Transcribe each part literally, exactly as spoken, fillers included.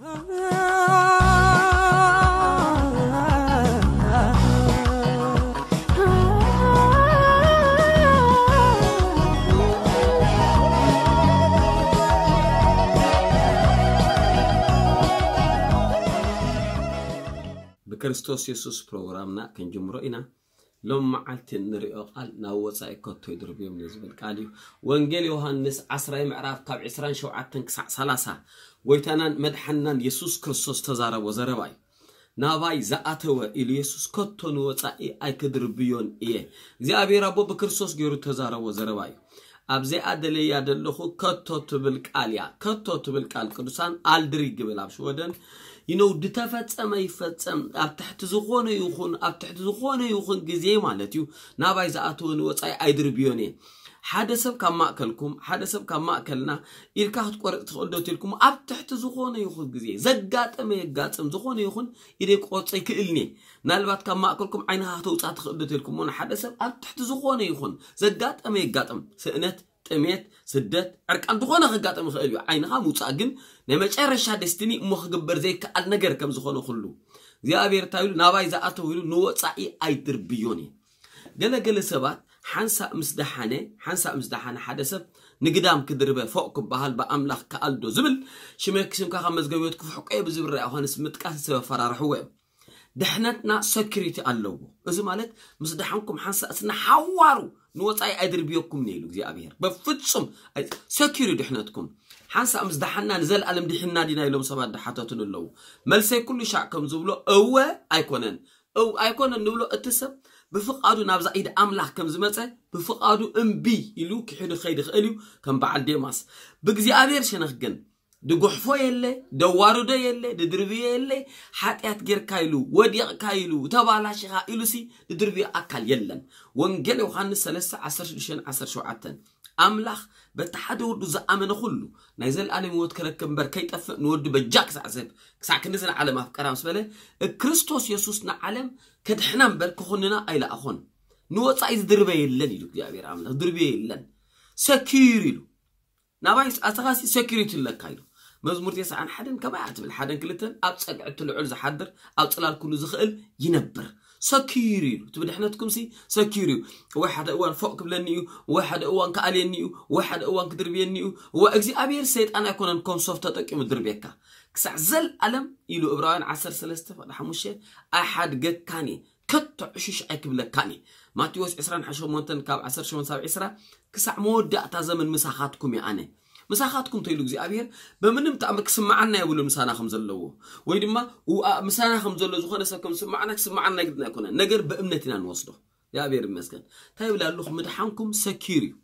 بكريستوس يسوس برنامجنا كن جمرئنا لما عالتن رئو قال ناووصا إكوتو يدربيو من يزبال قاليو وانجيل يوهانس عسراي معراف طاب عسران شو عاتن كسع سلاسا ويتانان مدحنان يسوس كريستوس تزارا وزارباي ناباي زاعتوا إلو يسوس كوتو نووصا إي كدربيون إيه زي أبي رابو بكريستوس جيرو تزارا وزارباي أبزي أدلي يادلوخو كوتو تبالقاليا كوتو تبالقال كدوسان ألدريق بلابش ودن ينو دتافت أما يفتم أبتحت زخونة يخون أبتحت زخونة يخون جزيء مالتيو نبايز أتون وتعي أيدربيوني حدسب كم أكلكم حدسب كم أكلنا إركحت قرط قدوتلكم أبتحت زخونة يخون جزيء زجات أما يجات أم زخونة يخون إريك قطعي كلني نلبت كم أكلكم عينها توتعت قدوتلكم من حدسب أبتحت زخونة يخون زجات أما يجات أم سئنت تميت سدت عرق أنت خونه خجات أم خالي عينها متساقن نمت شرش هدستني مخجبر زيك النجر كم زخانه خلو زي أبير تقول نباي زا أتقول نوع صعي أيدر بيوني جل جل سبات حنسا مسدحانة حنسا مسدحانة حدثت نقدام كدربة فوق بحال بأملاخ كألدو زبل شماكسم كخمس جويت كفحك أي بزبر رأوهن اسمت كاسة فرارحوه دحنتنا سكرتي اللو إذا مالت مسدحانكم حنسا أصلا حوارو نوصاي أدربيوكم نيلو زي أبيهر بفتشم سكروا دحنتكم حنسا مزدحنا نزل ألم دحنا دينا يلوم سباد حتاتون اللو ملسي كل شعكم زبلو أو أيكونن أو أيكونن نبلو أتسب بفقادو نابزا إيد أملاح كم زمتسي بفقادو أمبي يلو كحيدو خيدو خيلو كم بعد ديماس بكزي أبيهر شنخجن دو قحفو يلي دوارو دا يلي ددربي يلي حاتيات غير كايلو وديق كايلو تبالا شيخا إلوسي ددربي أكل يلن وانجل وخان السلسة عسر شن عسر شوعتن أملاخ بتحدي وردو زأمن خلو نايزل ألم وودكرك كمبر كيت أفق نوردو بجاك سعزب كساك نزل علم أفكرام سبالي كريستوس يسوسنا علم كدحنا مبالكو خننا أيلا أخون نوات سايز دربي يلن يلوك دي عبير عملاخ دربي يلن سكيريلو نبايس أسغاسي سكيريت اللكايلو مزمور تسعان حدن كما يعتبل حدن كلتن أبسك عدتلو عرز حدر أبسلال كله زخقل ينبر سكيريو تبدي حناتكم سي سكيريو واحد أوان فوق بلنيو واحد أوان كألينيو واحد أوان كدربينيو وأجزي أبير سيد أنا كون أنكم صفتاتك مدربيكا كسعزل ألم إلو إبراهيم عسر سلسة فالحا موشي أحد قد كاني كتو عشيش أكبلا كاني ماتيوس عسران حشو مونتن كاب عسر شمون ساب عسرة كسع مودة تازمن مساخاتكم يعني مساخاتكم تيلو زي أبير بمنم تأمرك سمعنا يقولوا مسانا خمزلوه ويدما ومسانا خمزلوه زخنا سكم سمعناك سمعنا قدنا كنا نجر بأمنتنا نوصله يا أبير مسكن تايب لالوخ مدحانكم سكيري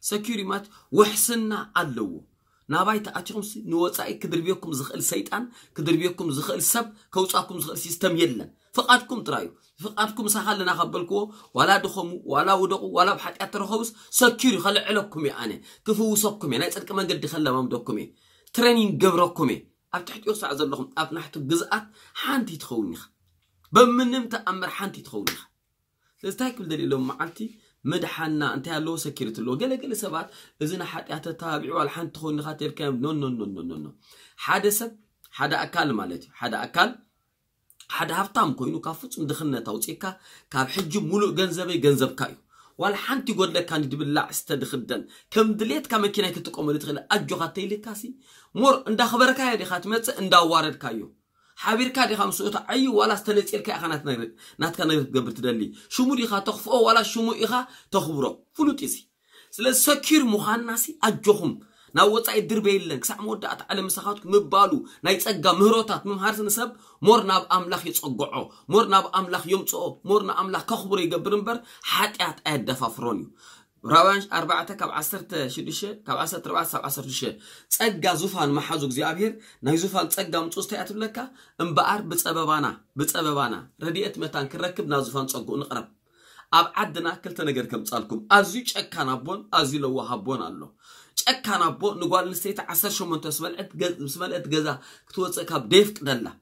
سكيري مات وحسنا علوه نابايت أتيهم نوصاي كدربيكم زخل سيدان كدربيكم زخل سب كوصاكم زخل سيستم يلا فقاتكم ترايو فقاتكم سهل نخبلكو ولا دخمو ولا ودقو ولا بحد أترخوص سكيري خلي علكم يعني كفو صبكم يعني أتذكر ما قد خلى ما مدكم ترينين جبركم أبتحت يوسع عز اللهم أبنحت الجزءات حانتي تخونخ بمنم تأمر حانتي تخونخ لستأكل دليل معتي مدحنا أنت هالو سكرت اللو قال قال سبعة إذن حد أتتابع على حن تخون خاطر كام نون نون نون نون نون حدا سب حدا أكل مالتي حدا أكل حدا هفتام كوينو كافوت مدخلنا توتيكا كاب حج ملو جنزبي جنزب كايو والحن تقول لك كان يدبل لا استدخدن كم دليت كم كنا كتقوم لتغنى أجوغاتي لكاسي مور إن دخبرك هذه خاتمات إن دوارد كايو حبير كادي خمسة أي أيوة ولا استنيت إلك أخنات نيرد نات كنيرد قبل تدلي شو مري خا تخف أو ولا شو مري خا تخبره فلوتيسي سل سكير مخناسي أجهم ناوت سعيد دربيلن سع مودة أتعلم سخاتك مبالو نايت أجا مهراتات مهارس نسب مرنا بأملاخ يتقعه مرنا بأملاخ يمتصه مرنا أملاخ كخبره قبرنبر حتى أتأدى ففروني روانش أربعة كاب عصرت شديشة كاب عصرت ربع سب عصرت شديشة تأجج زوفان محازوك زي أبير نهي زوفان تأجج متوسطة أتولك إنبعر بتسببنا بتسببنا رديئة متان كركب نازوفان تأجج نقرب أب عدنا كلتنا جركم تسألكم أزيج أكنابون أزيل وهابون الله أكنابون نقول نستيت عصر شو منتسبل أتجز مسبل أتجزا كتوت أكاب ديفك دللا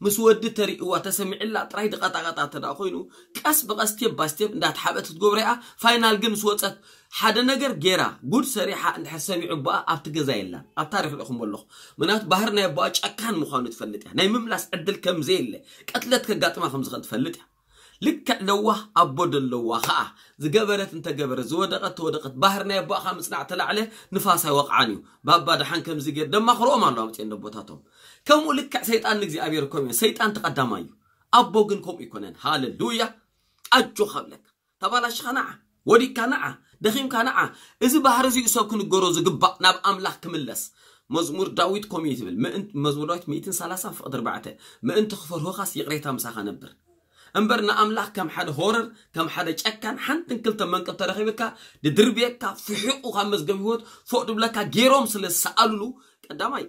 مسود تري وتسمع إلا تريد قطع قطع تناقينه كأس بقاستيب باستيب ده تحبت تجبرها فاينال جيمس واتساب حدا نجر جرا جود سريحة نحسمي عباء أبتجي زيلا أبتعرف الأخم والله منات بهرنا يبقاش أكان مخانة فلتها نايم ملاس عدل كم زيلة قتلت كجات ما خمس غد فلتها لك لوه أبود اللوه خاء زجبرت أنت جبر زودقت ودقت بهرنا يبقى خمس نعتل عليه نفاسه وقعني بابا دحين كم زي جدا ما خروق ما نامت إنه بطاتهم كم ولك سيد أن لك زي أبيركم سيد أن تقدماي أبوجنكم يكونن هاللويا أجو خبلك تبلا شخناع ودي كناع دخيم كناع إذا بهر زي يسوكن جروز جبا نب أملاح كملس مزمور داويد كميتبل ما أنت مزمورات ميتين سلاسة في قدر بعته ما أنت خفر هو خاص يقريتها مسخة نبر أمبرنا أملاح كم حد هورر كم حد تشكن حنتن كل تمن كترخيبك لدربيك فحقه خمس جمهور فوق دبلك جيرام سلس سألو قدامي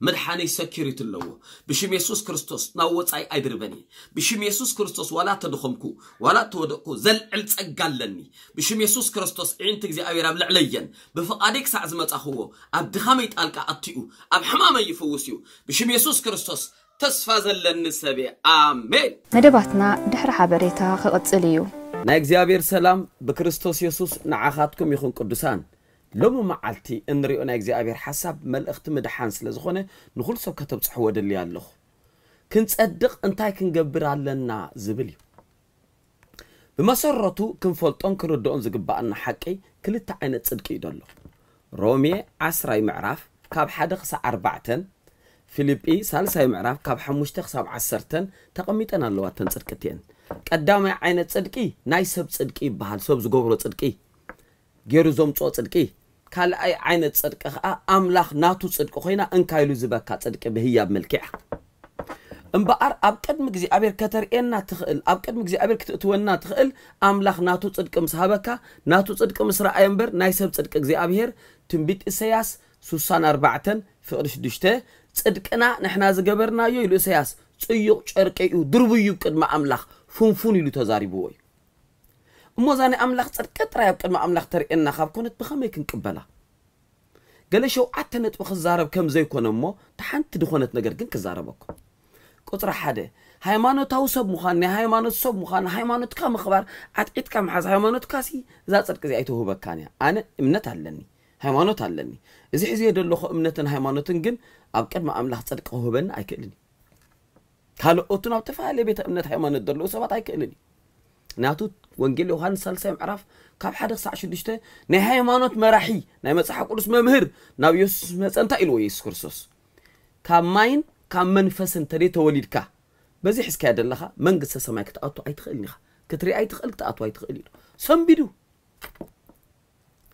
مدحاني سكيرت اللو بشم يسوس كريستوس نوت أي أي دربني بشم يسوس كريستوس ولا تدخمكو ولا تودقو زل علت أجلني بشم يسوس كريستوس عينتك زي أبي ربل عليا بفقادك سعزمة أخوه أبدخميت ألك أطيو أبحمام يفوسيو بشم يسوس كريستوس تسفى زلن السبي آمين ندباتنا دحر حبريتا خقتليو ناك زي أبي رسلام بكريستوس يسوس نعاخاتكم يخون قدسان لما معلتي إن رأينا إجزاء حسب ما الاختم دحانس لزخنة نقول سو كتب صحوة اللي على الأخ كنت أدق أن تاي كنجبر على النا زبلي بمسرته كنفلت أنكر الدون زجب أن حكي كل تعينة صدق يدله رومي عسرة معرف كاب حدق سع أربعة فيليبي سالسة معرف كاب حمش تخسب عسرة تقميت أنا اللي واتنصر كتين قدام عينة صدقي نايسب صدقي بحال سب زجبر صدقي غير زوم صدقي كل أي عينة صدق أملاخ ناتو صدق خوينا إن كايلو زبكة صدق بهياب ملكح إنبقر أبكد مجزي أبير كتر إنا تخل أبكد مجزي أبير كتونا تخل أملاخ ناتو صدق مسحبكة ناتو صدق مصر أيمبر نايسب صدق مجزي أبير تنبيت السياس سوسان أربعة في قرش دشته صدقنا نحنا زجبرنا يلو السياس صيق شركيو دربيو كد ما أملاخ فنفوني لو تزاري بوي موزاني أملاخ صدقت رايب كلمة أملاخ تري إن خاب كنت بخميك نقبلها قال شو عدت نتبخ الزارب كم زي كون أمو تحنت دخونت نقر كن كزاربكم كتر حدا هيمانوت هاو صب مخانة هيمانوت صب مخانة هيمانوت كام خبر عتقيت كام حز هيمانوت كاسي زات صدق زي أيته بكانيا أنا إمنت هلني هيمانوت هلني إذا حزي يدل خو إمنتن هيمانوت نجن أبكر ما أملاخ صدق هو بن أيكلني هلا أتونا بتفعل بيت إمنت هيمانوت دلوا سبعة أيكلني ناتو وانجيل يوحنا سالسة معرف كاب حد صع شو دشته نهاية مانوت مرحي نهاية صح قرص ممهر نبيوس مثلا تقلوا يسوع كرسوس كم مين كم منفس تريته وليدك بس يحس كهذا اللخا من قصة سماك تقطع يتخلني خا كتري يتخلك تقطع يتخلني سام بدو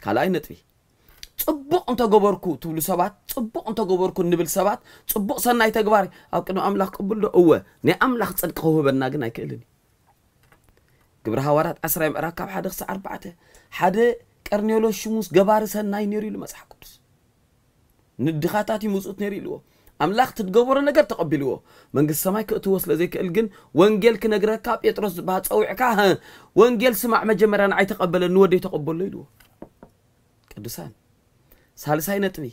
كلا ينتبه تبق أنت جبركو تبلو سبعة تبق أنت جبركو نبل سبعة تبق صنع تجباري أو كأنه أملاخ قبله قوة نه أملاخ صدق هو بناجنا يكلني قبرها ورات أسرع مراكب حد خص أربعة حد كارنيولو شموس جبارس هالناي نيريلو مسح كورس ندخاتاتي موسوت نيريلو أملاخ تتجبر نجر تقبلوه من قصة ما يكتوصل زي كالجن وانجيل كنجر كاب يترص بهات أو عكاها وانجيل سمع مجمر أنا عاي تقبل النودي تقبل ليلو كدسان سالساي نتبي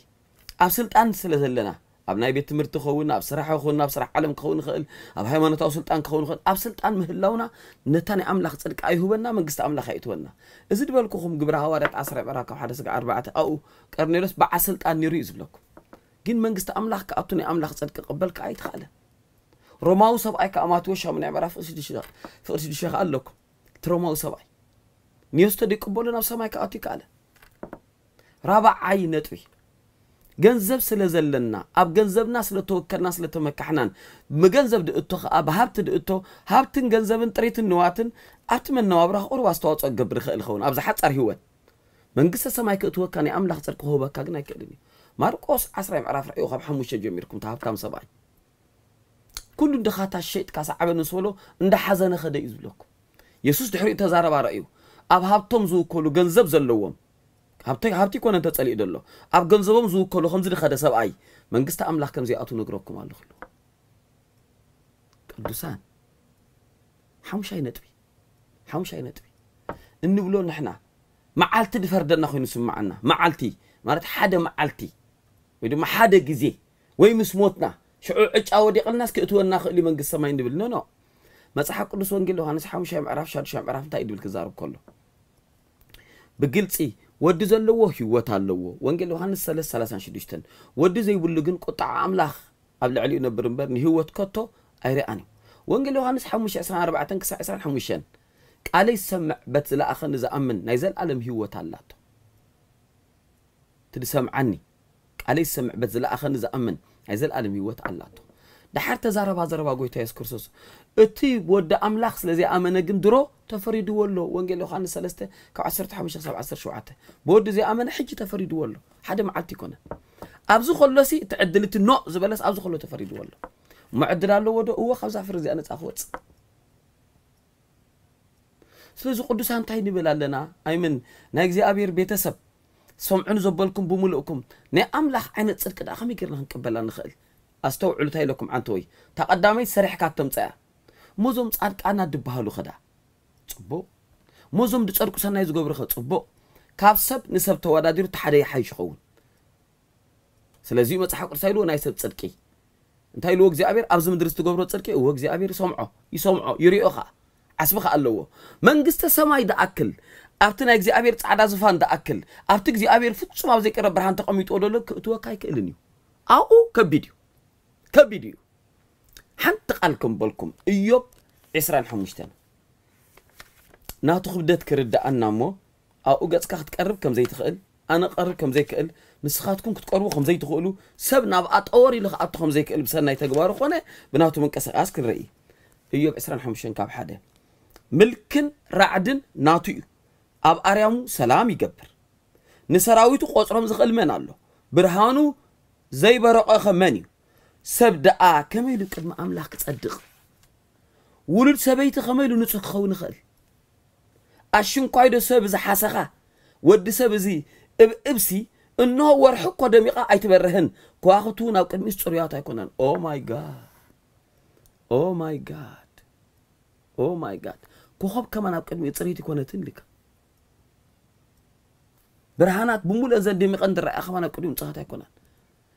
أبسلت أن سلسلنا أبناي بيت مرت خونا بصراحة خونا بصراحة علم خون خل أب هاي ما نتواصلت عن خون خل أبسلت عن مهلونا نتاني أملاخ صدق أيهوبنا من قصة أملاخ أيتونا إذا بالكم جبرها ورد عسر براك وحدثك أربعة أو كارنيلوس بعسلت عن نريز بلوك جن من قصة أملاخ كأطني أملاخ صدق قبلك أيت خاله روماو سبعي كأمات وشها من عبارة فرش دشيا فرش دشيا قال لك تروماو سبعي نيوستا دي قبولنا بسماي كأطي كاله رابع عين نتوي جنزب سلزلنا، أب جنزب ناس لتو كناس لتو مكحنان، مجنزب دقتو أب هبت دقتو هبتن جنزبن تريتن نواتن، أتمنى وابره أروى استوات أجبر خيل خون، أبز حتى أرهوت، من قصة سمايك أتوه كاني أملاخ تركه هو بكاجنا كلني، ماركوس عسرة معرف رأيه خب حموش جميركم تهاب كام سبعين، كل دخات الشيء كاس عبد نسولو عند حزن خد يزبلكم، يسوس دحرق تزارب رأيه، أب هبتم زو كلو جنزب زلوهم. هبتي هبتي كون أنت تسألي دلله، أب جنزبهم زوج كله خمسة خدسة بأي، من قصة أملاح كم زي أتو نجربكم على الخلو. قدسان حمشاي نتبي حمشاي نتبي النبلون نحنا معالتي دفردنا خوي نسمعنا معالتي مارت حدا معالتي ويد ما حدا غزي وي مسموتنا شعوع اچاو ديق الناس كيتونا خلي منغ السماي نبل نو نو مصحف قدس وانجيل يوحناس حمشاي معراف شادشاي معراف تا يدبل كزارب كله بغلصي ود زلوه هيوت الله وانجيل يوحناس ثلاثة ثلاثة وستين ود زيبلو كن قطع املاخ قبل علي ينبر نبر هيوت كتو ايراني وانجيل يوحناس خمسة عشر أربعة كساع خمسة وعشرين قال يسمع بتلا اخن زامن نايزل عالم هيوت الله تدسمعني قال يسمع بتلا اخن زامن نايزل عالم هيوت الله دحر تزاربا زربا غويتا يسوع كريستوس اتي ود املاخ سلازي امنه كن درو تفريد ولو وانجيل يوحناس ثلاثة كاب عشرة خمسة سبعة عشرة سبعة بود زي امنه حج تفريد ولو حدا معلتي كونه ابزو خلصي تعدلت نو زبلس ابزو خلو تفريد ولو معدل الله ود هو خمسة فرزي انا صاخوت سلازي قدوسان تاي نبلالنا ايمن نا اغزيابير بيتسب سمعوا زبلكم بملؤكم نا املاخ عينت صدق دا خمي غيرنا نقبلنا نخل استوعلو تايلكم انتوي تقدامي سريح كاتمصا موزم صادقانا دبهالو خدا صبو موزم دصدقو سناي زغبر خ صبو كاب سب نسب توادادير تحدي حيش خون سلازي مصحف قرسايلو ناي سب صدقي انتايلو اغزيابير ابز مدرس تغبرو صدقي او اغزيابير سمعو يسمعو يريو خا عصبخ اللهو منغسته سماي داكل ابتنا اغزيابير صعدا زفان داكل ابت اغزيابير فتصم ابزي قرب برهان تقميطو دولك توكاي كيلنيو او كبيديو كبيديو حنت قالكم بالكم ايوب عسران حمشتن ناتو خبدت كردانا مو او غصك تقرب كم زي تخيل انا قرب كم زي كقل نسخاتكم كتقربو كم زي تخولو سب نابقا طوري لخ اتخم زي كقل بسناي تغبارو خونه بناتو منقسقاس كنري ايوب عسران حمشتن كاب حدا ملكن رعدن ناتو اب اريامو سلام يغبر نسراويتو قصرم زخل من الله برهانو زي برقه خمني سبدأ كما يلو قدم أملاك تصدق ولد سبيت كما يلو نصح خون خل أشون قايد سب ز حسخة ود سب زي إب إبسي إنه ورحق ودميقة أيتبرهن كواختون أو كم إستوريات يكونن أو ماي جاد أو ماي جاد أو ماي جاد كوخب كمان أو كم إستوريات يكونن تنلك برهانات بمول أزد دميقة ندرى أخوانا كلهم صحة يكونن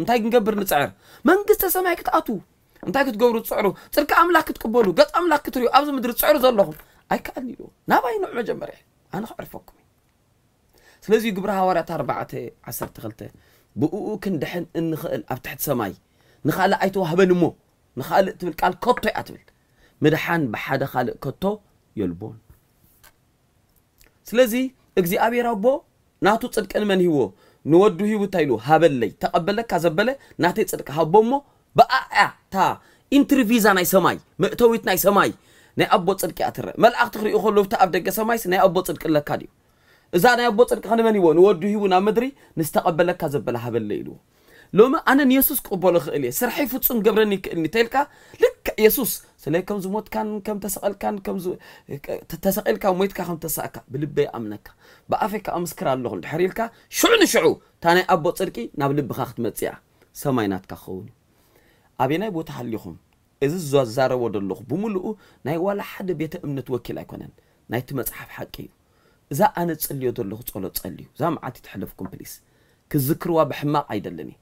انتي كنقبر نسعر منغسته سماي كتاتو انتي كتقبرو تسعرو صدق املاك تقبلو قط املاك تريو ابز مدر تسعرو زلهم اي كاني لو ناباي نوع مجمري انا خعرفكم سلازي قبر حوارات أربعة عشرة ثلاثة بؤو كندحن انخال اب تحت سماي نخال ايتوهبن مو نخال تبل قال كوتو اتبل مدحان بحدا خالق كوتو يلبون سلازي اغزيابي ربو ناتو صدقن من هيو نودو هيو تايلو هابلي تقبلك كازبله ناتي صدق هابومو باء تا انترفيزا ناي سماي متويت ناي سماي ناي ابو صدق ياتر ملائك تخريو خلو تاب دغ سماي ناي ابو صدق لكاديو اذا ناي ابو صدق خن من يو نودو هيو نا مدري نستقبلك كازبله هابلي لو لوما انا يسوس قبول خلي سرحي فصم جبرني كني تيلكا لك يسوس سلايكم زموت كان كم تسقل كان كم تسقل كان ميت كان تساكا بلبي امنك بافك امسكر الله الحريلك شعو نشعو ثاني ابو صدقي ناب لب خخت مصيا سماينات كخون ابينا بوت حليهم اذ زو زارو دلخ بملؤ ناي ولا حد بيت امنت وكيل ايكونن ناي تمصحف حقي اذا انا صليو دلخ صلو صليو زعمعت تحلفكم بليس كذكروا بحماق ايدلني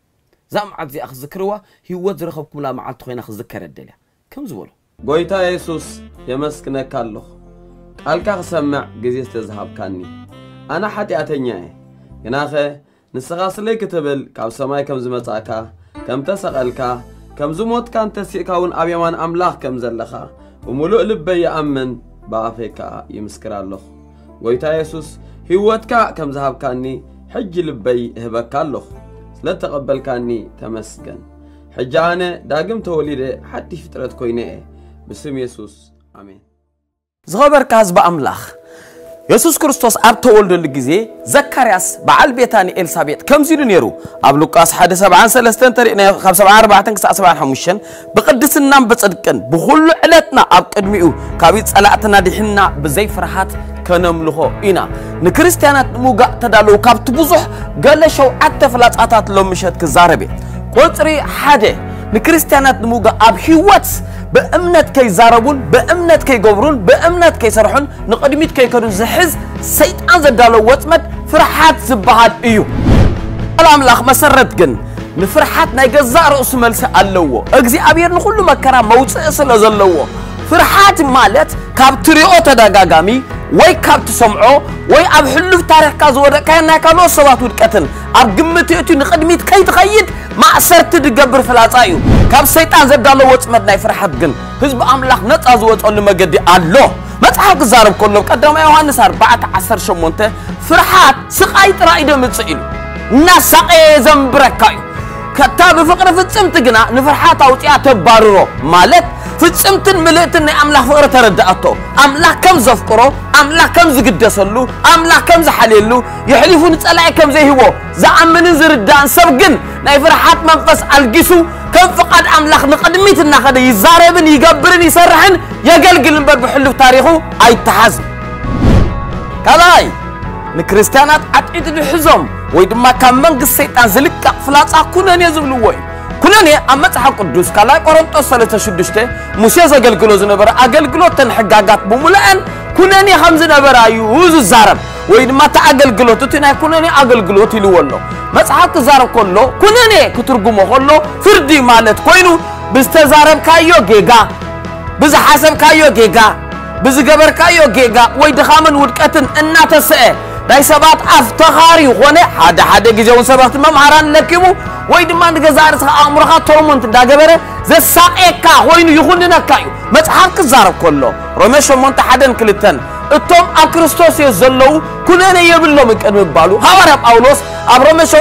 زعمعت زي اخ ذكروا هو زرخبكم لا معلت خوينا خذكر الدلا كم زولو ጎይታ ኢየሱስ የመስክነካለሁ ቃልካ ሰማዕ ግዜ ተዝሃብካኒ አና ኃጢአተኛዬ ገናኸ ንስኻ ስለይ ከተበል ካብ ሰማይ ከም ዝመጻካ ከም ተሰቀልካ ከም ዝሞት ካን ተሲካውን ኣብያማን ኣምላኽ ከም ዘለኻ ሙሉእ ልበይ ኣመን በአፍሪካ ይምስክራለሁ ጎይታ ኢየሱስ ህይወትካ ከም ዝሃብካኒ ሕጅ ልበይ እህበካለሁ ስለተቀበልካኒ ተመስገን ሕጃነ ዳግም ተወሊደ ሓጢ ፍጥረት ኮይነ بسم يسوع آمين. زغبر كاز بأملاخ يسوع كرستوس أبتو ولد الجزء زكرياس بعل بيتاني إلسابيت كم زيرو نيرو أبلوكاس حد سبعان سلستن ترينا خمس سبعان أربعة تنكس سبعان حمشن بقدس النام بتصدقن بخل علتنا أبتدميو كابيت علتنا دحنا بزي فرحات كنام له إنا نكريستيانات موجا تدلو كابت بزح قال شو أتفلات أتات لمشت كزاربي قطري حده نكريستيانات موجا أبحي واتس بأمنات كي زاربون بأمنات كي جبرون بأمنات كي سرحون نقدميت كي كانوا زحز سيد أنزل دلو واتمت فرحات زبعات إيو الأملاخ مسرت جن نفرحات نيجا زار أسمال سألوه أجزي أبير نقول له مكرا موت سأسل زلوه فرحات مالت كابتري أوتا دجاجامي وي كابت سمعو وي أب حلو تاريخ كازور كأنها كانوا صوات الكتن أب جمت يأتي نقدميت كي تغيد ما أسرت تجبر فلاتايو كاب سيطان زب دالو واتمتنا يفرحات جن هزب أملاح نتازوات أنه مجدي الله متحق زارب كله قدام يوحنس أربعة عشر شمونته فرحات سقايت رائدة متسئلو نسقي زنبركايو كتاب فقر فتسمت جنا نفرحات أو تيات بارو مالت فتسمتن ملئتن أملاح فقر تردأتو أملاح كم زفكرو أملاح كم زقدسلو أملاح كم زحليلو يحلفون تسألعي كم زي هو زعمنن زردان سبقن ناي فرحات منفس ألقسو كم فقد أملاح نقدميتنا خدي يزاربن يقبرن يسرحن يقلقل نبر بحلو تاريخو أي تحزن كلاي نكريستيانات عدعيد الحزم ويدما كمان قصيت أنزلك كفلات أكونني زبلوي كونني أمت حق الدوس كلا قرنت أصلت شدشته مسيز أجل جلوز نبرة أجل جلوز تنحققات بملأن كونني خمس نبرة يوز الزرب ويدما تأجل جلوز تتناي كونني أجل جلوز تلوانه مت حق الزرب كله كونني كترجمه كله فردي مالت كونه بستزرب كايو جيجا بز حسب كايو جيجا بز جبر كايو جيجا ويدخامن ودكتن الناتسئ داي سبات افتخاري هنا حدا حدا جيزون سبات ممهران نركبو ويدما نغزارس امرخا تورمنت داغبره زساقيكا وين يخوننا كاي مصحف كزارب كله روميش مونت حدن كلتن اتوم اكريستوس يزلو كلنا يبلو مكن مبالو حوار باولوس اب روميش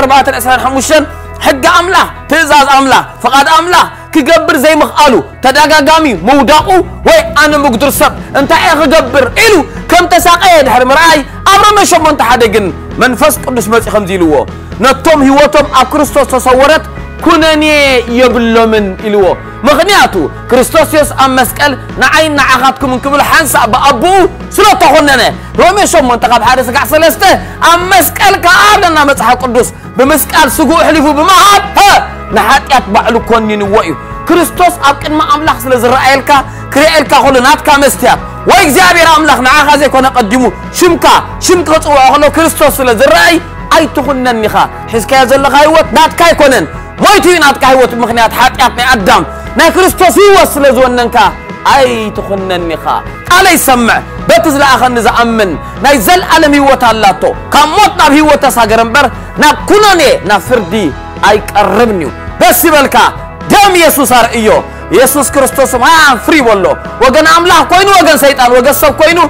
أربعة وعشرين خمسة وعشرين حق املا تزاز املا فقد املا كجبر زي مخالو تداغاغامي موداقو وي انا مقدر سب انت اي كجبر الو كم تساقي دحر مراي أبرم شو من تحدقن من فسق نسمة خمزيلوه نتوم هوتهم أكريستوس تصورت كونني يبلو من إلوه مغنياتو كريستوسيوس أم مسكال نعين نعاقتكم من كمل حنس أب أبو سلطة تخوننا رمي شو من تقاب حارس قع سلسته أم مسكال كأرنا مسحة قدوس بمسكال سجو حلفوا بمهاد ها نحات يتبع له كوني نوائي كريستوس أبكن ما أملاح سلزرائيلك كريئلك خلنات كامستياب وإجابير أملاخ نعاها زي كنا قدموا شمكا شمكا تقوى كريستوس لزراي أي تخنن النخا حيث كي يزل لغا يوت ناتكا يكونن مويتوي ناتكا يوت مخنيات حاتيات نقدم نا كريستوس يوصل لزوننكا أي تخنن النخا ألا يسمع بتزل آخر نزا أمن نا يزل ألم يوت اللاتو كموتنا بيوتا ساقرنبر نا كناني نا فردي أي كربنيو بس بلكا دم يسوس رأيو يسوع كريستوس ما فري والله وجن أملاح كوينو وجن سيطان وجن سب كوينو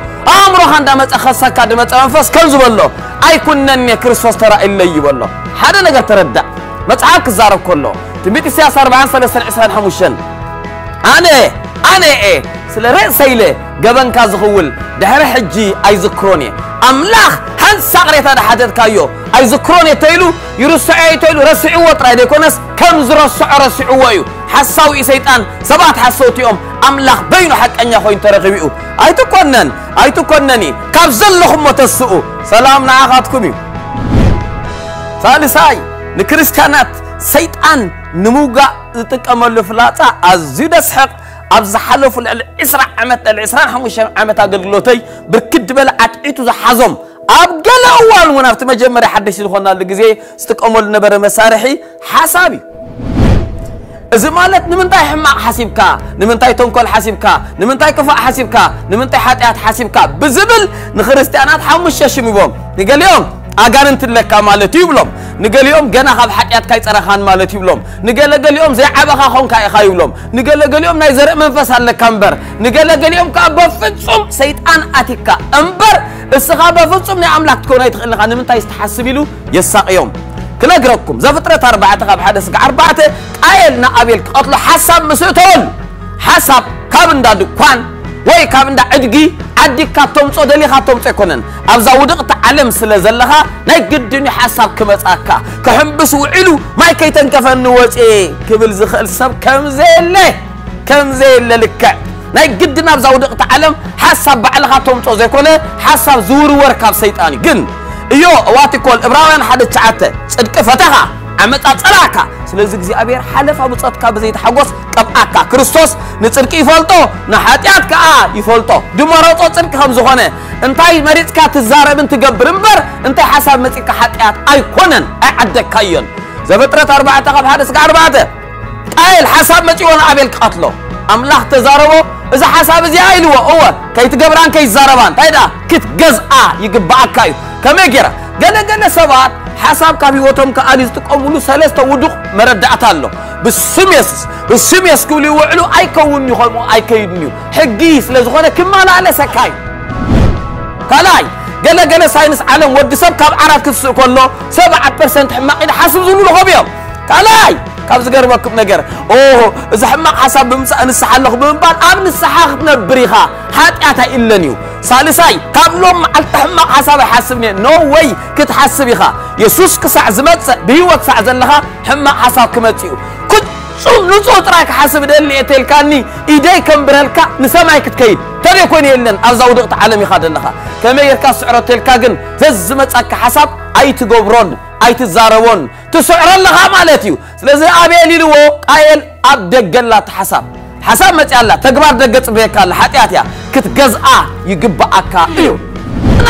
أمره عندما تأخذ كادمة أنفاس كنز والله أي كنني كريستوس ترى إلا يي والله هذا نقدر تردد ما تعاك الزارب كله تبيت السياسة أربعين سنة سنة عشرين حمشن أنا أنا إيه سلرين سيله جبن كازغول ده رح يجي أي ذكروني أملاح هن سقرت هذا حدث كايو أي ذكروني تيلو يرسعي تيلو رسعوا ترى ديكونس كنز رسع رسعوا حساوي سيطان سبات حسوتي يوم أملاخ بينو حق أن يخوين ترغبئو أي تكونن أي تكونني كاب زلهم وتسؤو سلام نعاقاتكم ثالثاي نكريستيانات سيطان نموغا تكامل فلاتا أزيد أسحق أبزحلو في الإسراء عمت الإسراء حموشان عمت أقلقلوتي بركد بلا أتعيتو زحزم أبقل أول ونافت مجمري حدش لخونا لقزي ستكامل نبر مسارحي حسابي إذا مالت نمنتاي حماق حسيبكا نمنتاي تنكل حسيبكا نمنتاي كفاء حسيبكا نمنتاي حاتيات حسيبكا بزبل نخرستيانات حمش ششم يبوم نقال يوم أقارنت لك مالتي يبلوم نقال يوم جنا خاب حاتيات كاي ترخان مالتي يبلوم نقال لقال يوم زي عبخا خون كاي خا يبلوم نقال لقال يوم نايزرق منفس هالكمبر نقال لقال يوم كابفتسوم سيطان أتيكا أمبر السخابفتسوم نعملك تكون يتخيل لك نمنتاي يستحسب له يساق يوم كلا جركم زفترة أربعة قاب حدث أربعة قايلنا قبل أطلع حسب مسؤول حسب كابندا دكان وي كابندا أدقي أدي كاتوم صدلي كاتوم تكونن أبزودك تعلم سلزلها نجدني حساب كمتأكا كهم بسوعلو ما يكيتن كفن وش إيه قبل زخل سب كم زيله كم زيله لك نجدنا أبزودك تعلم حساب بعلها كاتوم صدلي كونه حساب زور وركاب سيتاني جن يو واتي كل إبراهيم حدث تعته صدق فتحها عمت أتراكا سلزق زي أبير حلف أبو صدق بزي تحقوس كبأكا كريستوس نتصدق يفلتو نحاتيات كأ يفلتو دمرات صدق خمس خانة انتي مريض كات الزارة بنت جبر مبر انتي حسب مسك حاتيات أيقونن أعدك كيون زبترة أربعة تقب حارس كأربعة قال حسب مسك وانا أبي القتله أملاح تزاربه إذا حسب زي عيلوه هو كي تجبران كي زاربان تيدا كت جزء يجبأكاي كم يجرا جنا جنا سبات حساب كابي وتم كأنيز تقوملو سلست ودق مرد أتالو بالسميس بالسميس كولي وعلو أي كون يخلمو أي كيدنيو حجيس لزغنا كمال على سكاي كلاي جنا جنا ساينس علم ودي سب كاب عرف كسر كله سبعة بالمئة حماق إذا حسب زملو خبيهم كلاي كاب زجر ما كم نجر أوه إذا حماق حسب بمس أن السحلق بمبان أمن السحاقنا بريها حتى أتا إلا نيو سالساي كابلوم التحمق حساب حاسبني نو واي كتحسبيها يسوس كسع زمت بيوت سع زلها حمق حساب كمتيو كنت شو نصوت راك حاسب اللي تلكاني ايدي كم برهلك نسمعك كتكيد ترى كون يلن ازودقت عالمي خادنها كما يركا سعر تلكاكن ززمتك حساب اي تغبرون اي تزارون تسعر لها مالتيو لذا ابيلي لو قايل ابدجلات حساب حساب مت يلا تقبر دقت بيك الله حتياتي كتجزأ يجبأك إيوه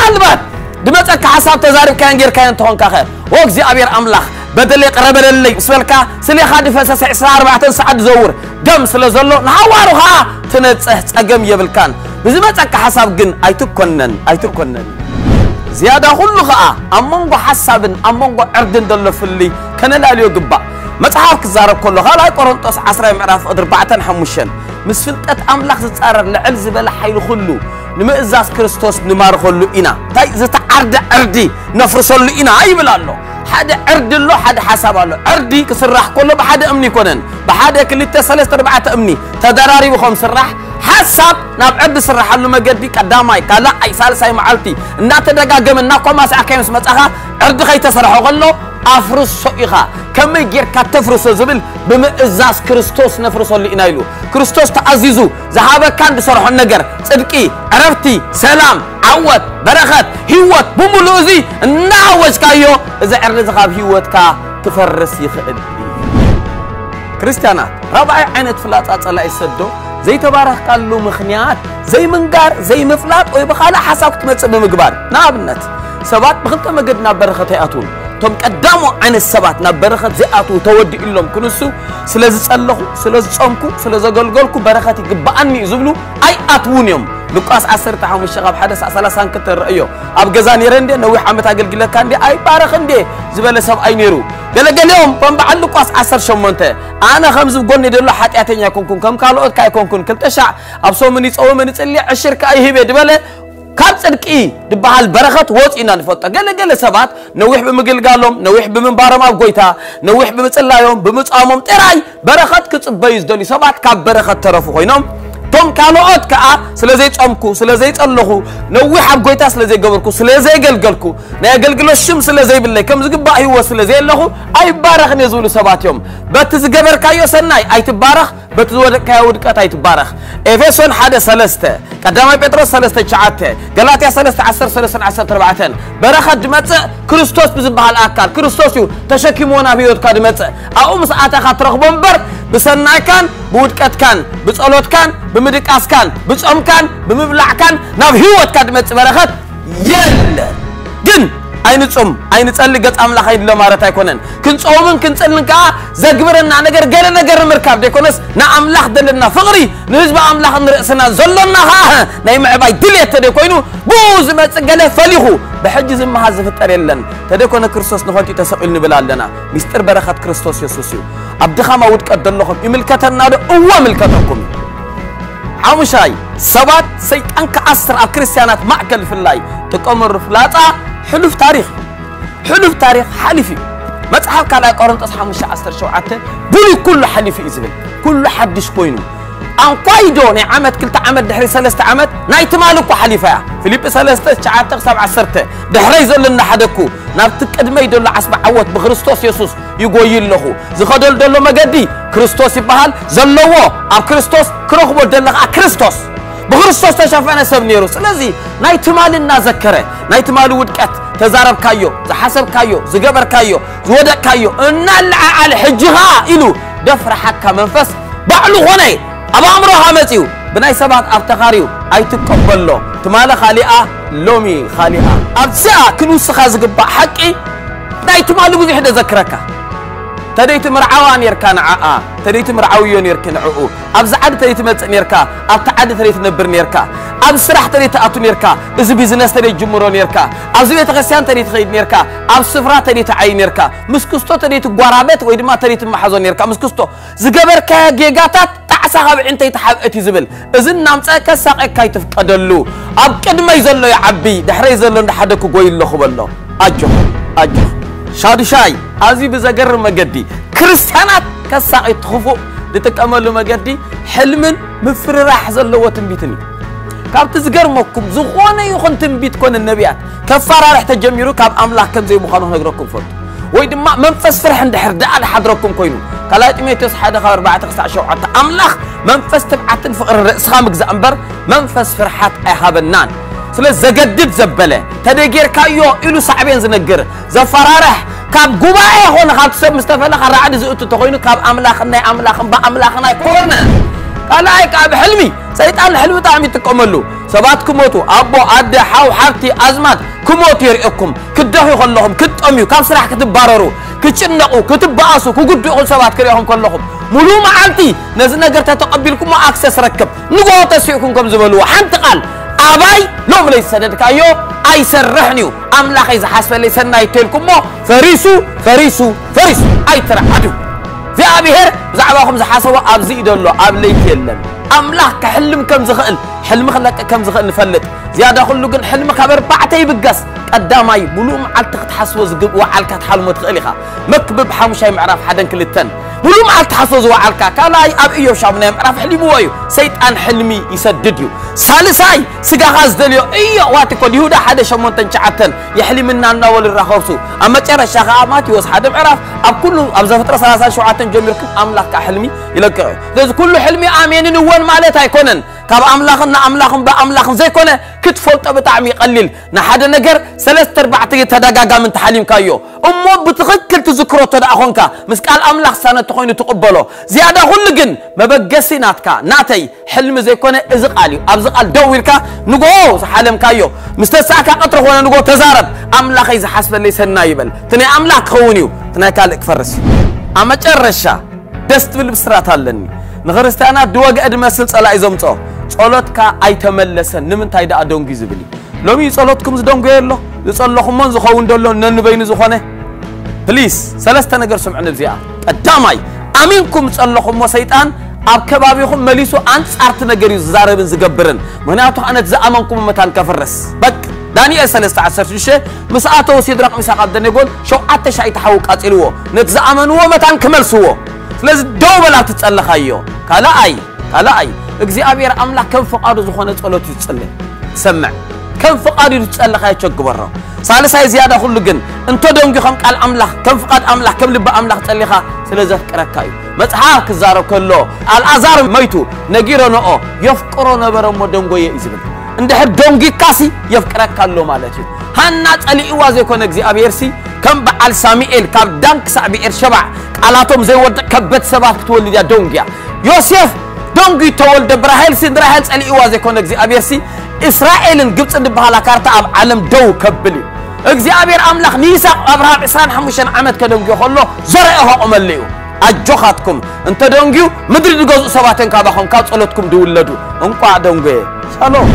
أنا البعض دمتك حساب تزارب كان غير كان تهون كخير وقزي أبير أملاخ بدل قرب اللي سلك سلي خادي فسس إسرار بعدين سعد زور دم سلزلو نعورها تنتسحت أجمع بالكان بزمتك حساب جن أيتكونن أيتكونن زيادة خلقة أممغو حساب أممغو أردن دل في اللي كان لا يجبأ متحاك زارب كله هلا كورنتوس عصري معرف أربعة حموشن مسفلتة أملاخ تتقرر لعل زبالة حيل خلو نما إزاز كريستوس نمار خلو إنا تاي زت عرد عردي نفرسه اللي إنا أي بلالو حدا عرد له حدا حسابه له عردي كسرح كله بحدا أمني كونن بحدا كل تسلس أربعة أمني تدراري بخمس رح حسب نبعد سرح له ما جدي كداماي كلا أي سال ساي معلتي ناتدرجا جمن ناقوم ماس أكيمس متأخر عرد خي تسرح خلو أفرس صيغة كم يجير كتفرس الزبل بمئزاز كريستوس نفرس اللي إنايلو كريستوس تعزيزو زهابة كان بصرح النجر صدقي عرفتي سلام عوت برخت هيوت بملوزي نعوج كايو إذا أرد زهاب هيوت كا تفرس يخدي كريستيانات ربع عينت فلاتات على السدو زي تبارك قال له مخنيات زي منقار زي مفلات ويبخالا حسابك متسبب مقبار نابنت سبات بخلطة مقدنا برختي أتون تم قدامو عن السبات نبرخت زئاتو تودي إلهم كنسو سلازي تسألخو سلازي تسأمكو سلازي قلقلكو برخاتي قبعني يزبلو أي أتون يوم لقاس عصر تحامو الشغاب حدث أسالسان كتر رأيو أب قزاني رندي نوي حامتا قلقلك كان دي أي بارخن دي زبالي سب أي نيرو قلق اليوم فنبعل لقاس عصر شمونته أنا خمس بقولني دلو حاتياتين يكون كون كم كالو كاي كون كون كم تشع أبسو منيس أو منيس اللي عشر كاي هبه دبالي كان صدق إيه دبها البرخت وات إن الفتاة قال قال سبات نوح بمجل قالهم نوح بمنبارم أبقيتها نوح بمتلا يوم بمتأمم تراي برخت كتب بيز دني سبات كاب برخت ترفو خينام توم كانوا قد كأ سلزيت أمكو سلزيت الله نوح أبقيتها سلزي جبركو سلزي جلجلكو نجلجل الشمس سلزي بالله كم زق بقى هو سلزي الله أي برخ نزول سبات يوم بتز جبر كيو سناي أي تبارخ بتزود كاود كتاي تبارخ إفسون حدا سلسته قدامي بطرس سلسته شعته قلاتي سلسته عصر سلسته عصر تربعتين برخة دمتة كريستوس بزبها الأكل كريستوس يو تشكي مونا بيود كدمتة أقوم ساعتها خطرق بمبر بسناي كان بودكات كان بسألوت كان بمدكاس كان بسأم كان بمبلع كان نبهيوت كدمتة برخة يل جن أين تصوم؟ أين تسأل قط أملاخ أيد لما رتاي كونن كنت صومن كنت سألن كا زجبرنا نجر جرنا جر مركب ديكونس نأملاخ دلنا فقري نجب أملاخ نرأسنا زلنا ها نايم عباي دلية تديكونو بوز ما تسجله فليخو بحجز ما هذا فتريلن تديكون كريستوس نخوتي تسألني بلالنا مستر برخات كريستوس يسوسيو أبدخا ما ودك أدلناكم ملكتنا ده هو ملكتكم عمشاي سبات سيد أنك أسر أكريستيانات معقل في الله تكمل فلاتا حلف تاريخ حلف تاريخ حلفي ما تحاول على قرن تصحى مش عصر شو عته بلي كل حلفي إزبل كل حدش كوينه أنقايدو نعمت كلتا عمد دحري سلست عمد نايت مالك وحليفة فيليب سلست شعاتك سبع سرته دحري زلنا حدكو نبتك أدمي دول عصب عوت بخريستوس يسوس يقوي له زخدل دول ما جدي كريستوس يبهال زلوا أب كريستوس كروه بدل لقى كريستوس بخريستوس تشافنا سبنيروس لذي نايت مال الناس ذكره نايت مال ودكت تزارب كايو زحسب كايو زجبر كايو زودك كايو النلع على حجها إلو دفر حكا منفس بعلو هني أبا عمرو حامتيو بناي سبات أفتخاريو أي تقبل له تمالا خالئة لومي خالئة أبساء كنوس خازق بحقي داي تمالو بزي حدا ذكرك تديت مرعوان يركان عاء تديت مرعويون يركن عؤو أبز عد تديت متس نيركا أبتعد تديت نبر نيركا أبز سرح تديت أتو نيركا أبز بيزنس تديت جمهور نيركا أبز بيت غسيان تديت خيد نيركا أبز سفرة تديت عين نيركا مسكستو تديت قرابات ويدما تديت محزون نيركا مسكستو زقبركا جيجاتات سحب أنت يتحب أتزبل إذن نام ساك ساق كيتف قدلو أبكد ما يزلوا يا عبي دحري يزلون حدك وقول الله خب الله أجه أجه شادي شاي أزي بزجر ما جدي كريستيانات كساق يتخفوا لتكملوا ما جدي حلم مفر راح زلوا وتنبيتني كاب تزجر مكم زخوانة يخون تنبيت كون النبيات كفارة راح تجميرو كاب أملاح كم زي مخانه نجركم فوت ويد ما منفس فرح ندحر ده على حضركم كوينو كلايت ميتوس حدا خبر بعد تسع شعات أملاخ منفس تبعت الفقر الرأس خامك زأمبر منفس فرحات أهاب النان سلس زجدد زبله تدقير كايو إلو صعبين زنقر زفرارح كاب جواي هون خالد سب مستفلا خر عاد زوجته تقولينه كاب أملاخنا أملاخنا بأملاخنا كورنا كلايت كاب حلمي سيد أنا حلو تعمي تكملوا سبات كموتو أبو عد حاو حبتي أزمات كموتو يرئكم كدهوا خلهم كد أميو كاب سرح كتب باررو كتشنقوا كتب باسو كقدوا سبات كريهم كلهم ملومة عمتي نزلنا قرتها تقبلكم وأكسس ركب نقول تسيئكم كم زبلوا حمت قال أباي لو ليس سندك أيو أي سرحنيو أملاخ إذا حسب ليس نايتلكم فريسو فريسو فريسو أي ترى عدو زي أبي هر زعواهم زحاسوا أبزي دلوا أبليك يلم أملاخ كحلم كم زخل حلم خلك كم زخل فلت زيادة خلوا قل حلم خبر بعتي بالقص قدامي ملوم على تحسوا زقب وعلك تحلم تخليها مكبب حمشي معرف حدا كل التن ملوم على تحسوا وعلك كلا يأبيو شابنا معرف حلي بوايو سيد أن حلمي يسدديو سالساي سجاخ زدليو إيه واتكون يهودا حدا شمون تنشعتن يحلي منا النوال الرخوصو أما ترى شغامات يوصل حدا معرف أب كله أب زفترة سلاسل شعاتن جميلكم أملاك كحلمي يلقى لذ كل حلمي آمين نوان مالتها يكونن كاب أملاخنا أملاخهم بأملاخهم زي كونه كتفولت بتعمي قليل نحدا نجر ثلاثة أربعة تدقق من تحليم كايو أمو بتغكل تذكره تدقونك مسكال أملاخ سنة تقين تقبله زيادة هلجن ما بقسي ناتكا ناتي حلم زي كونه إزقالي أبزقال دويركا نقول حلم كايو مستساكا قطره وأنا نقول تزارب أملاخ إذا حسب ليس النايبل تني أملاخ خونيو تني كالك فرس أما ترشة دست بالبسرات هلني نغرستانا دوج أدمسل على إزمته صلاتك أيتملسن نمنتاي دا أدونجي زبلي لومي صلاتكم زدونجي الله لصلهم من زخون دلله ننبين زخونه بليس سلسة نجر سمعنا بزياء الدماي أمينكم صلهم وسيطان أركبابيهم مليسو أنت أرت نجري زارب زجبرن مناطق أنا تزأمنكم متان كفرس بك داني سلسة عشر شيء مسأته وسيد رقم ساقد نقول شو عتش عيتحوك أتلوه نتزأمن ومتان كمل سوه لازم دوبلا تتصلخ أيوه كلا أي كلا أي እግዚአብሔር አምላክ ከም ፈቃዱ ዝኾነ ጸሎት ይጽልይ ሰማዕ ከም ፈቃዱ ይጽልይ አይቸግበራ ሳልሳይ ዝያዳ ሁሉ ግን እንተ ደንጊ ከም ቃል አምላክ ከም ፈቃድ አምላክ ከም ልብ አምላክ ጸልይኻ ስለዚህ ፍቅረካዩ መጽሐፍ ክዛሮ ከሎ አልዓዛር መይቱ ነጊሮ ነኦ የፍቅሮ ነበረ ሞ ደንጎየ ይዝብል እንደ ደንጊ ካሲ የፍቅረካሎ ማለት እዩ ሃና ጸልይዋ ዘይኮነ እግዚአብሔርሲ ከም በዓል ሳሙኤል ካብ ዳንክ ሳብ ኤርሸባ ቃላቶም ዘይወድቅ ከበት ሰባት ክትወልድ ያ ደንጊያ ዮሴፍ دونجي تول دبراهيل سندراهيل سالي إيوازي كون اكزي أبيرسي إسرائيل جبت عند بحالا كارتا أب عالم دو كبلي اكزي أبير أملاخ ميساق أبراهام إسران حموشان عمد كدونجي خلو زرعه أمليو أجوخاتكم انت دونجيو مدري دقوزو سواتين كاباهم كاوز قلتكم دولدو انقع دونجي سلام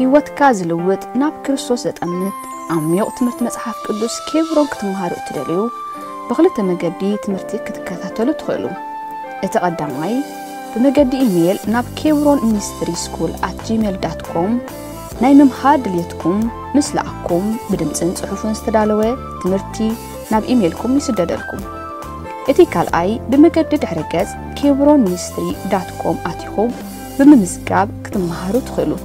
هيوات كازلووت ناب كرسوسة أمنت عم يقتمرت مسحف قدوس كيف روكت مهارو تداليو بخلت مجدي تمرتي كتكاتلو تخلو اتقدمي بمجدي ايميل ناب كيورون ميستري سكول at جيميل دوت كوم ناي ممهار دليتكم مثل عكم بدمسن صحفون استدالوه تمرتي ناب ايميلكم يسددلكم اتيكال اي بمجرد حركات كيبرونيستري دوت كوم اتيخوب بممزقاب كتمهارو تخلو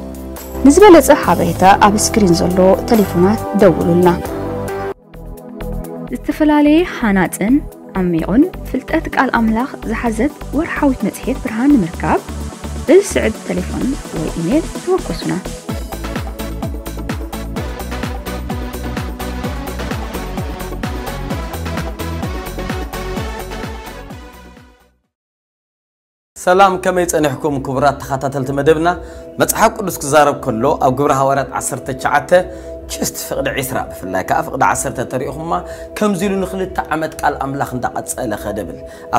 نزبالة صحابيتا اب سكرين زلو تليفونات دولو لنا استفلالي حاناتن عميقن فلتاتك الاملاخ زحزت ورحاوت متحيط برهان مركاب بالسعد تليفون وإيميل توكسنا سلام كما يتنحكم كبرات تخاتاتل تمدبنا متحاق قدس كزارب كله أو قبر هوارات عسرت تشعته كست فقد عسرة بفلاك فقد عسرت تاريخهما كم زيلو نخلي تعمد كال أملاخ ندقت سأله خدبل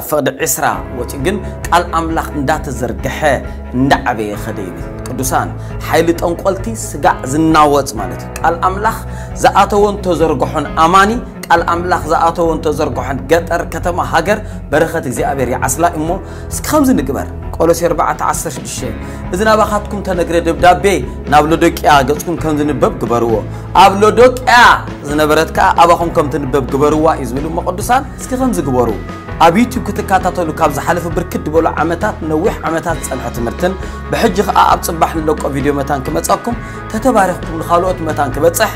فقد عسرة وتجن كال أملاخ ندات الزرقحة ندعبي خديبل قدسان حيلة أنقلتي سجع زناوات مالت كال أملاخ زأتون تزرقحن أماني الأملاخ زعاتو وانتزرقو حن قطر كتما هاجر برخة زيابير يعسلا إمو سكامز نكبر قولو سير بعت عسر شدشي إذن أبا خاتكم تنقري دبدابي نابلو دوك إيا قصكم كم زنبب قبروا أبلو دوك إيا زنبرتك أباكم كم تنبب قبروا إزميلو مقدسان سكامز قبروا أبيتو كتكاتاتو لكابز حالف بركد بولو عمتات نويح عمتات سألحة مرتن بحجخ أب صباح لوكو فيديو متان كمتساكم تتبارخكم لخالوات متان كمتسح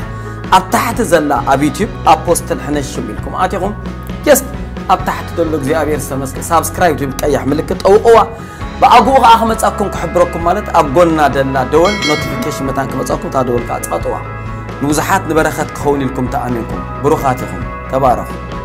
أبتحت زلا أبي تيب أبوستل حنش منكم أعطيكم يس أبتحت دلوك زي أبي رسمسك سابسكرايب تبقى أي حملك أو أو بأقوى أحمد أكون كحبركم مالت أبقولنا دلنا دول نوتيفيكيشن متانكم أتأكم تعدول كاتقطوا نوزحات نبرخات خوني لكم تأنيكم بروخاتكم تبارك.